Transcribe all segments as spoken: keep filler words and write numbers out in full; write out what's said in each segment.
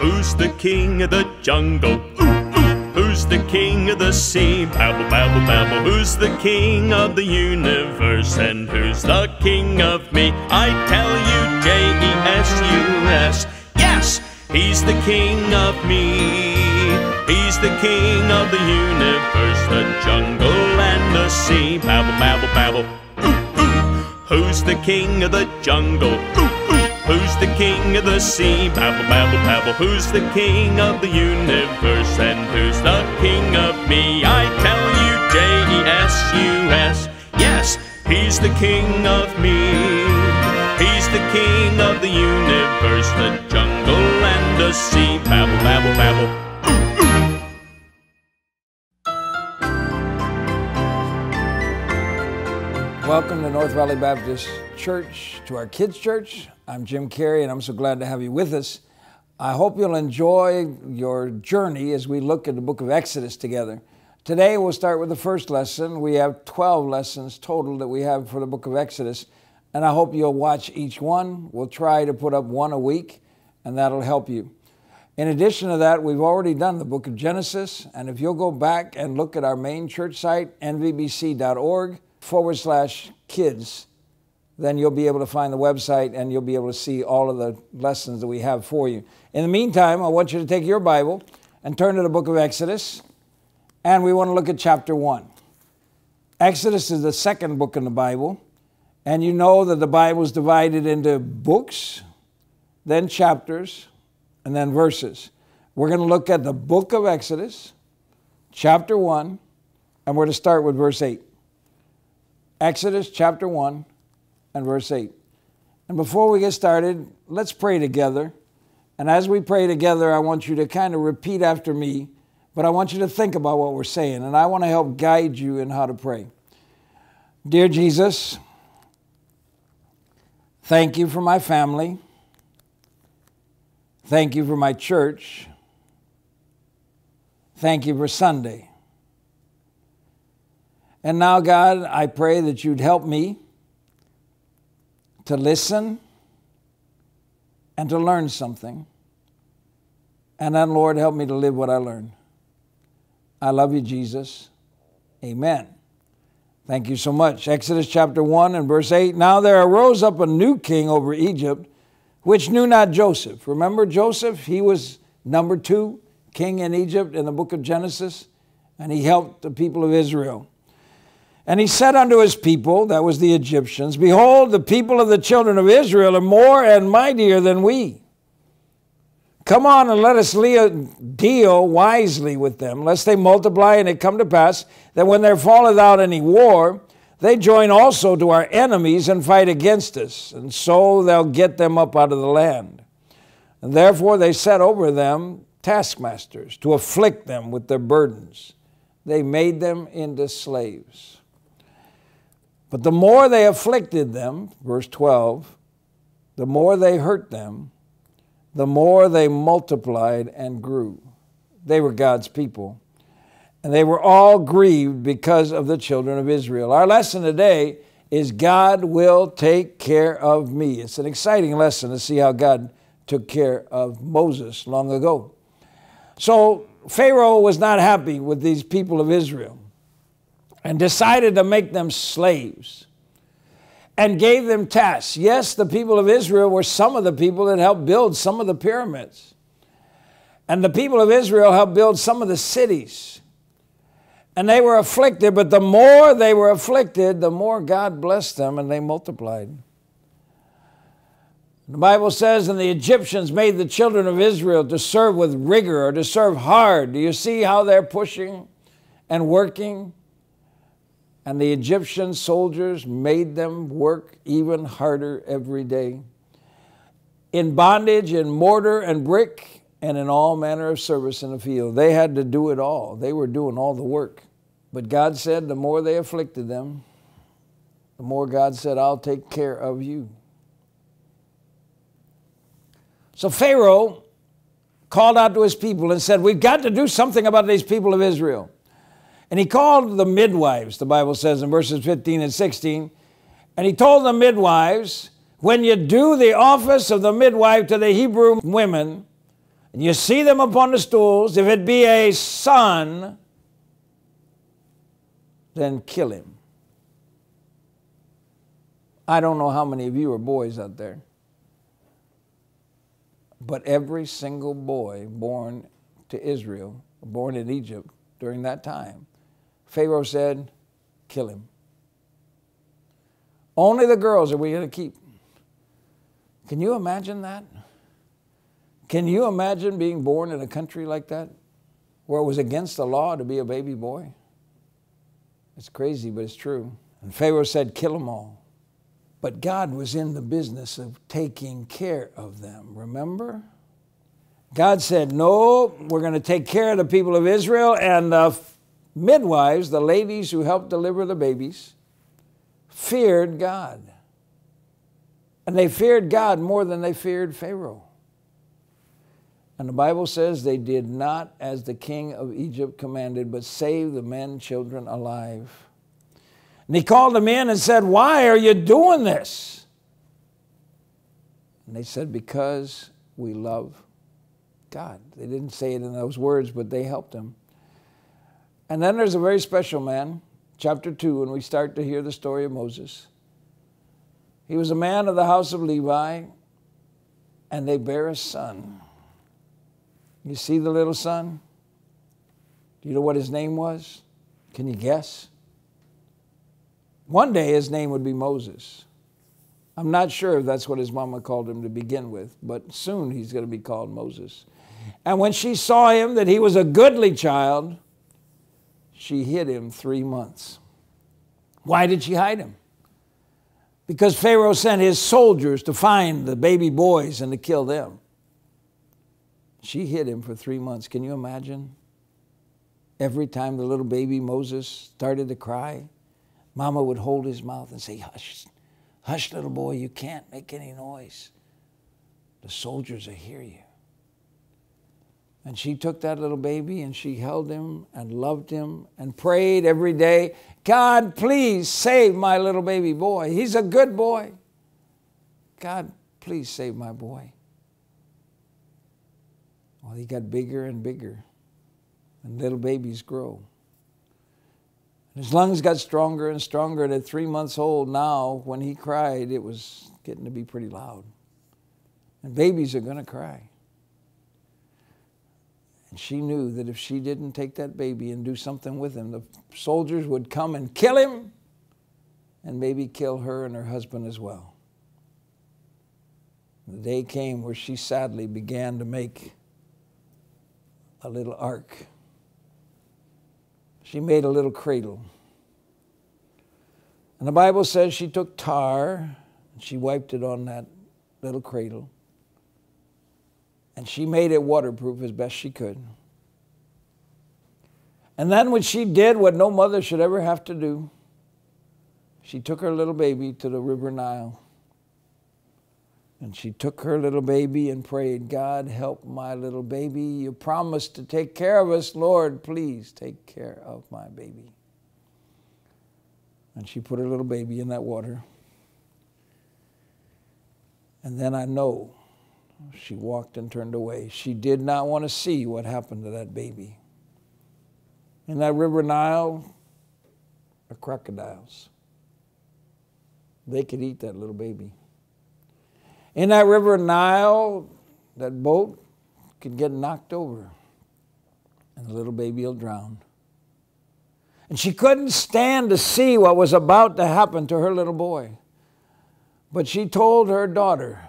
Who's the king of the jungle? Ooh, ooh. Who's the king of the sea? Babble, babble, babble. Who's the king of the universe? And who's the king of me? I tell you, J E S U S. Yes, he's the king of me. He's the king of the universe, the jungle and the sea. Babble, babble, babble. Ooh, ooh. Who's the king of the jungle? Ooh. Who's the king of the sea? Babble, babble, babble. Who's the king of the universe? And who's the king of me? I tell you, J E S U S. Yes, he's the king of me. He's the king of the universe, the jungle and the sea. Babble, babble, babble. Welcome to North Valley Baptist Church, to our kids' church. I'm Jim Carey, and I'm so glad to have you with us. I hope you'll enjoy your journey as we look at the book of Exodus together. Today, we'll start with the first lesson. We have twelve lessons total that we have for the book of Exodus, and I hope you'll watch each one. We'll try to put up one a week, and that'll help you. In addition to that, we've already done the book of Genesis, and if you'll go back and look at our main church site, n v b c dot org, forward slash kids, then you'll be able to find the website and you'll be able to see all of the lessons that we have for you. In the meantime, I want you to take your Bible and turn to the book of Exodus, and we want to look at chapter one. Exodus is the second book in the Bible, and you know that the Bible is divided into books, then chapters, and then verses. We're going to look at the book of Exodus, chapter one, and we're to start with verse eight. Exodus chapter one and verse eight. And before we get started, let's pray together. And as we pray together, I want you to kind of repeat after me, but I want you to think about what we're saying, and I want to help guide you in how to pray. Dear Jesus, thank you for my family. Thank you for my church. Thank you for Sunday. And now, God, I pray that you'd help me to listen and to learn something. And then, Lord, help me to live what I learn. I love you, Jesus. Amen. Thank you so much. Exodus chapter one and verse eight. Now there arose up a new king over Egypt, which knew not Joseph. Remember Joseph? He was number two king in Egypt in the book of Genesis, and he helped the people of Israel. And he said unto his people, that was the Egyptians, behold, the people of the children of Israel are more and mightier than we. Come on and let us deal wisely with them, lest they multiply, and it come to pass that when there falleth out any war, they join also to our enemies and fight against us, and so they'll get them up out of the land. And therefore they set over them taskmasters to afflict them with their burdens. They made them into slaves. But the more they afflicted them, verse twelve, the more they hurt them, the more they multiplied and grew. They were God's people. And they were all grieved because of the children of Israel. Our lesson today is God will take care of me. It's an exciting lesson to see how God took care of Moses long ago. So Pharaoh was not happy with these people of Israel, and decided to make them slaves and gave them tasks. Yes, the people of Israel were some of the people that helped build some of the pyramids. And the people of Israel helped build some of the cities. And they were afflicted, but the more they were afflicted, the more God blessed them and they multiplied. The Bible says, and the Egyptians made the children of Israel to serve with rigor or to serve hard. Do you see how they're pushing and working? And the Egyptian soldiers made them work even harder every day, in bondage, in mortar and brick, and in all manner of service in the field. They had to do it all. They were doing all the work. But God said the more they afflicted them, the more God said, I'll take care of you. So Pharaoh called out to his people and said, we've got to do something about these people of Israel. And he called the midwives, the Bible says in verses fifteen and sixteen, and he told the midwives, when you do the office of the midwife to the Hebrew women, and you see them upon the stools, if it be a son, then kill him. I don't know how many of you are boys out there, but every single boy born to Israel, born in Egypt during that time, Pharaoh said, kill him. Only the girls are we going to keep. Can you imagine that? Can you imagine being born in a country like that where it was against the law to be a baby boy? It's crazy, but it's true. And Pharaoh said, kill them all. But God was in the business of taking care of them, remember? God said, no, we're going to take care of the people of Israel, and the midwives, the ladies who helped deliver the babies, feared God. And they feared God more than they feared Pharaoh. And the Bible says they did not as the king of Egypt commanded, but saved the men, children alive. And he called them in and said, why are you doing this? And they said, because we love God. They didn't say it in those words, but they helped him. And then there's a very special man, chapter two, when we start to hear the story of Moses. He was a man of the house of Levi, and they bear a son. You see the little son? Do you know what his name was? Can you guess? One day his name would be Moses. I'm not sure if that's what his mama called him to begin with, but soon he's going to be called Moses. And when she saw him, that he was a goodly child, she hid him three months. Why did she hide him? Because Pharaoh sent his soldiers to find the baby boys and to kill them. She hid him for three months. Can you imagine? Every time the little baby Moses started to cry, Mama would hold his mouth and say, hush, hush, little boy, you can't make any noise. The soldiers will hear you. And she took that little baby and she held him and loved him and prayed every day, God, please save my little baby boy. He's a good boy. God, please save my boy. Well, he got bigger and bigger, and little babies grow. And his lungs got stronger and stronger, and at three months old now, when he cried, it was getting to be pretty loud. And babies are going to cry. And she knew that if she didn't take that baby and do something with him, the soldiers would come and kill him and maybe kill her and her husband as well. The day came where she sadly began to make a little ark. She made a little cradle. And the Bible says she took tar and she wiped it on that little cradle. And she made it waterproof as best she could. And then when she did what no mother should ever have to do, she took her little baby to the River Nile. And she took her little baby and prayed, God, help my little baby. You promised to take care of us. Lord, please take care of my baby. And she put her little baby in that water. And then I know she walked and turned away. She did not want to see what happened to that baby. In that River Nile are crocodiles. They could eat that little baby. In that River Nile, that boat could get knocked over, and the little baby will drown. And she couldn't stand to see what was about to happen to her little boy. But she told her daughter,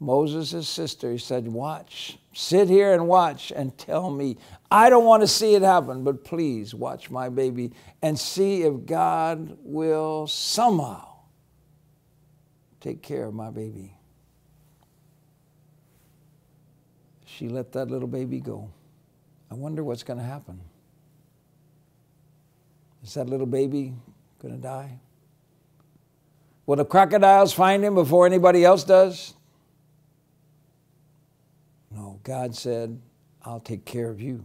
Moses' sister, he said, watch, sit here and watch and tell me. I don't want to see it happen, but please watch my baby and see if God will somehow take care of my baby. She let that little baby go. I wonder what's going to happen. Is that little baby going to die? Will the crocodiles find him before anybody else does? No, God said, I'll take care of you.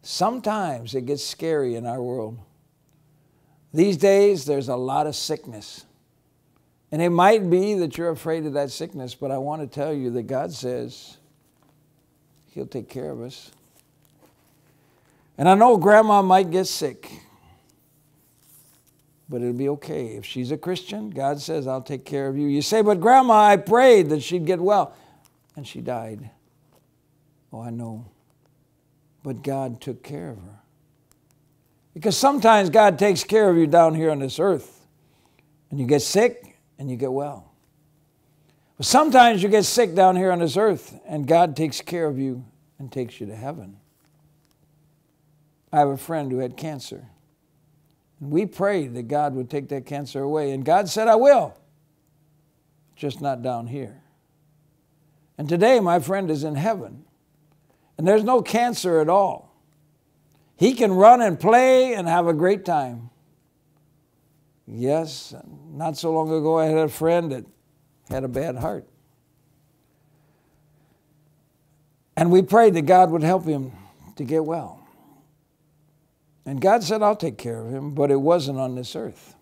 Sometimes it gets scary in our world. These days, there's a lot of sickness. And it might be that you're afraid of that sickness, but I want to tell you that God says, He'll take care of us. And I know Grandma might get sick, but it'll be okay. If she's a Christian, God says, I'll take care of you. You say, but Grandma, I prayed that she'd get well, and she died. Oh, I know. But God took care of her. Because sometimes God takes care of you down here on this earth, and you get sick, and you get well. But sometimes you get sick down here on this earth, and God takes care of you and takes you to heaven. I have a friend who had cancer. And we prayed that God would take that cancer away. And God said, I will. Just not down here. And today my friend is in heaven. And there's no cancer at all. He can run and play and have a great time. Yes, not so long ago I had a friend that had a bad heart. And we prayed that God would help him to get well. And God said, I'll take care of him, but it wasn't on this earth.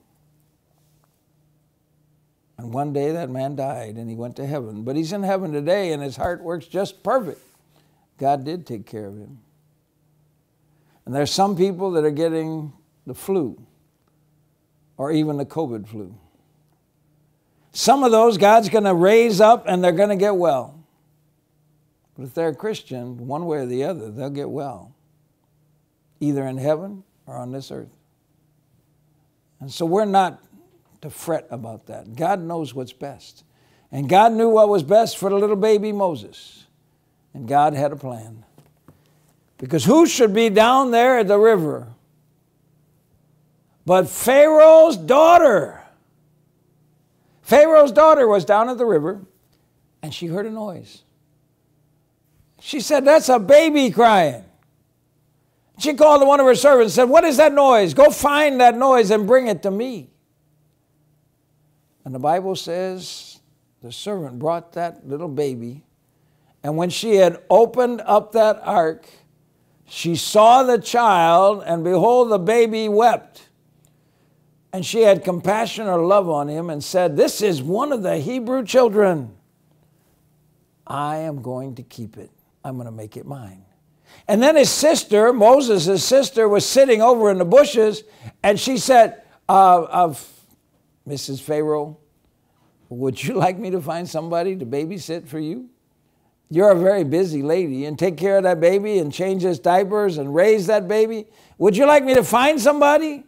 And one day that man died and he went to heaven. But he's in heaven today and his heart works just perfect. God did take care of him. And there's some people that are getting the flu or even the COVID flu. Some of those God's going to raise up and they're going to get well. But if they're a Christian, one way or the other, they'll get well, either in heaven or on this earth. And so we're not to fret about that. God knows what's best. And God knew what was best for the little baby Moses. And God had a plan. Because who should be down there at the river but Pharaoh's daughter? Pharaoh's daughter was down at the river, and she heard a noise. She said, that's a baby crying. She called one of her servants and said, what is that noise? Go find that noise and bring it to me. And the Bible says the servant brought that little baby, and when she had opened up that ark, she saw the child, and behold, the baby wept. And she had compassion or love on him and said, this is one of the Hebrew children. I am going to keep it. I'm going to make it mine. And then his sister, Moses' sister, was sitting over in the bushes, and she said, uh, of Missus Pharaoh, would you like me to find somebody to babysit for you? You're a very busy lady, and take care of that baby and change his diapers and raise that baby. Would you like me to find somebody?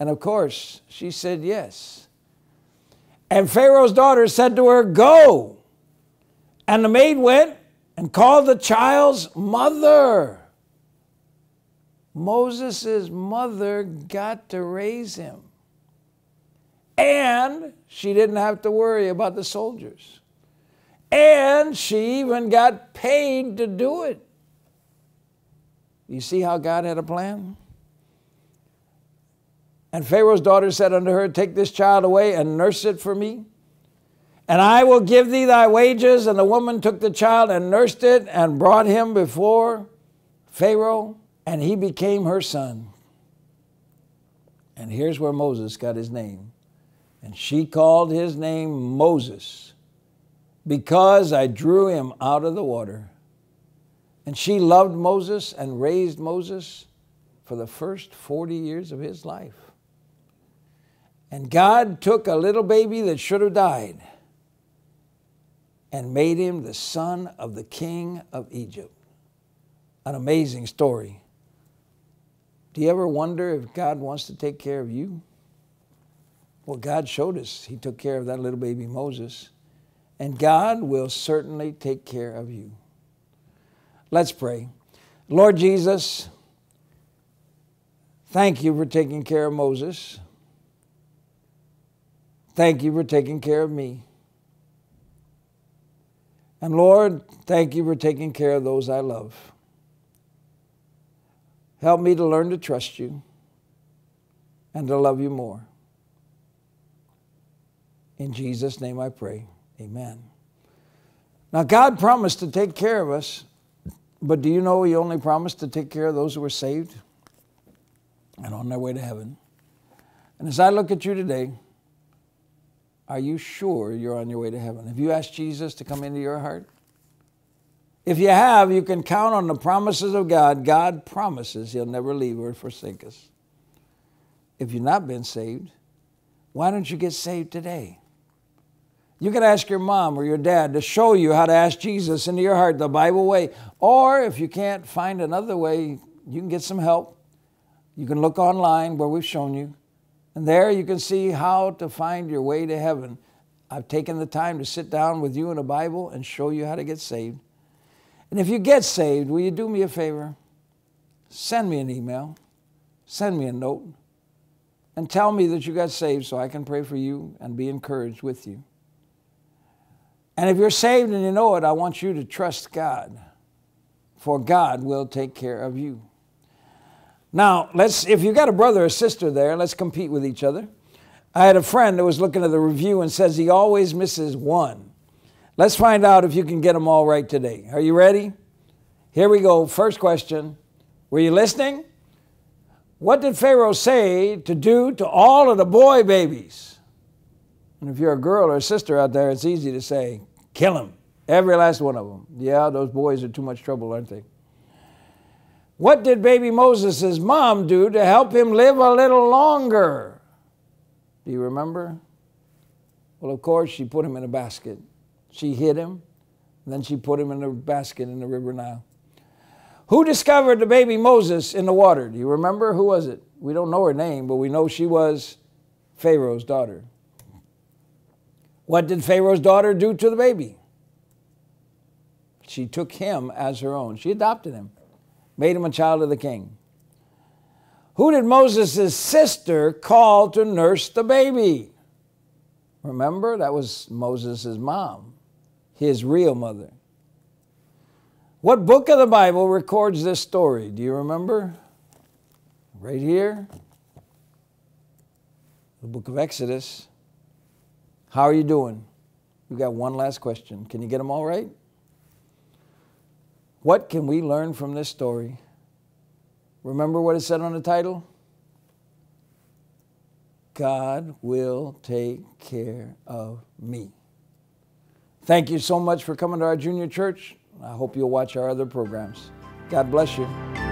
And of course, she said yes. And Pharaoh's daughter said to her, go. And the maid went and called the child's mother. Moses' mother got to raise him. And she didn't have to worry about the soldiers. And she even got paid to do it. You see how God had a plan? And Pharaoh's daughter said unto her, take this child away and nurse it for me, and I will give thee thy wages. And the woman took the child and nursed it and brought him before Pharaoh, and he became her son. And here's where Moses got his name. And she called his name Moses, because I drew him out of the water. And she loved Moses and raised Moses for the first forty years of his life. And God took a little baby that should have died and made him the son of the king of Egypt. An amazing story. Do you ever wonder if God wants to take care of you? Well, God showed us he took care of that little baby Moses, and God will certainly take care of you. Let's pray. Lord Jesus, thank you for taking care of Moses. Thank you for taking care of me. And Lord, thank you for taking care of those I love. Help me to learn to trust you and to love you more. In Jesus' name I pray. Amen. Now, God promised to take care of us, but do you know he only promised to take care of those who were saved and on their way to heaven? And as I look at you today, are you sure you're on your way to heaven? Have you asked Jesus to come into your heart? If you have, you can count on the promises of God. God promises he'll never leave or forsake us. If you've not been saved, why don't you get saved today? You can ask your mom or your dad to show you how to ask Jesus into your heart the Bible way. Or if you can't find another way, you can get some help. You can look online where we've shown you. And there you can see how to find your way to heaven. I've taken the time to sit down with you in a Bible and show you how to get saved. And if you get saved, will you do me a favor? Send me an email. Send me a note. And tell me that you got saved so I can pray for you and be encouraged with you. And if you're saved and you know it, I want you to trust God, for God will take care of you. Now, let's, if you've got a brother or sister there, let's compete with each other. I had a friend that was looking at the review and says he always misses one. Let's find out if you can get them all right today. Are you ready? Here we go. First question. Were you listening? What did Pharaoh say to do to all of the boy babies? And if you're a girl or a sister out there, it's easy to say, kill them, every last one of them. Yeah, those boys are too much trouble, aren't they? What did baby Moses' mom do to help him live a little longer? Do you remember? Well, of course, she put him in a basket. She hid him, and then she put him in a basket in the River Nile. Who discovered the baby Moses in the water? Do you remember? Who was it? We don't know her name, but we know she was Pharaoh's daughter. What did Pharaoh's daughter do to the baby? She took him as her own. She adopted him, made him a child of the king. Who did Moses' sister call to nurse the baby? Remember, that was Moses' mom, his real mother. What book of the Bible records this story? Do you remember? Right here, the book of Exodus. How are you doing? We've got one last question. Can you get them all right? What can we learn from this story? Remember what it said on the title? God will take care of me. Thank you so much for coming to our junior church. I hope you'll watch our other programs. God bless you.